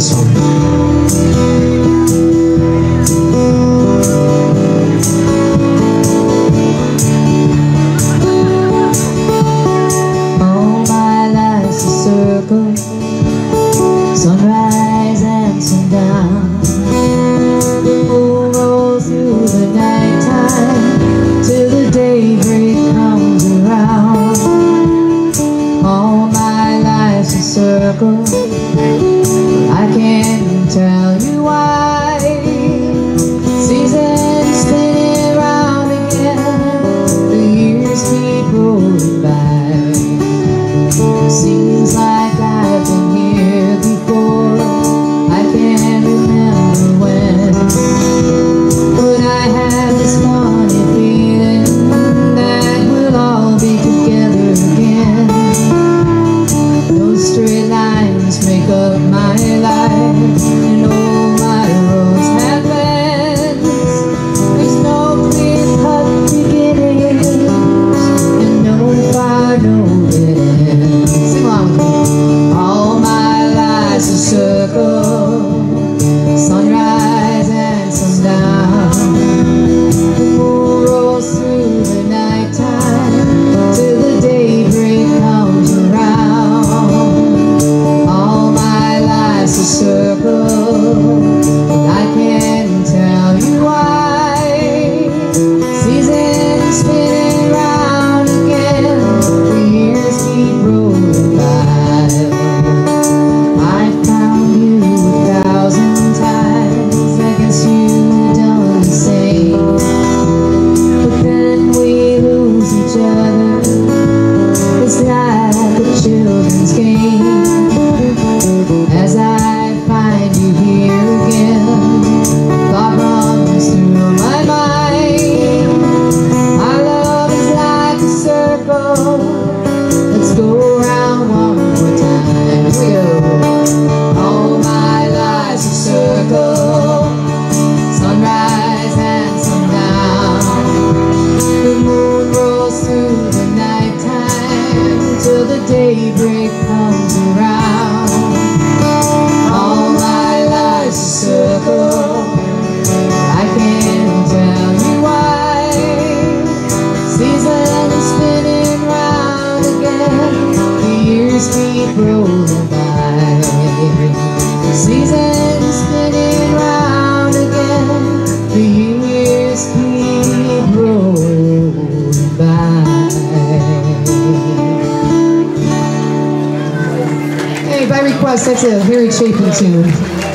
Sunrise and sundown, the moon rolls through the nighttime till the daybreak comes around. All my life's a circle, I can't tell you why. Seasons spin round again, the years keep rolling by. Seems like I've been here before, I can't remember when, but I have this haunted feeling that we'll all be together again. Those straight lines make up my life, and all my roads have ends. There's no clear cut beginnings, and no far, no ends. Sing along. All my a circle, sunrise and sundown, the moon rolls through the nighttime till the daybreak comes around. All my life's a circle, and I can't tell you why. Seasons spin around again, the years keep rolling by. Let's go around one more time. Here we go. All my life's a circle, sunrise and sundown, the moon rolls through the nighttime till the daybreak comes around. All my life's a circle, I can't tell you why. Seasons spinning, the years keep rolling by. Seasons spinning round again, the years keep rolling by. Hey, by request, that's a very Chapin tune.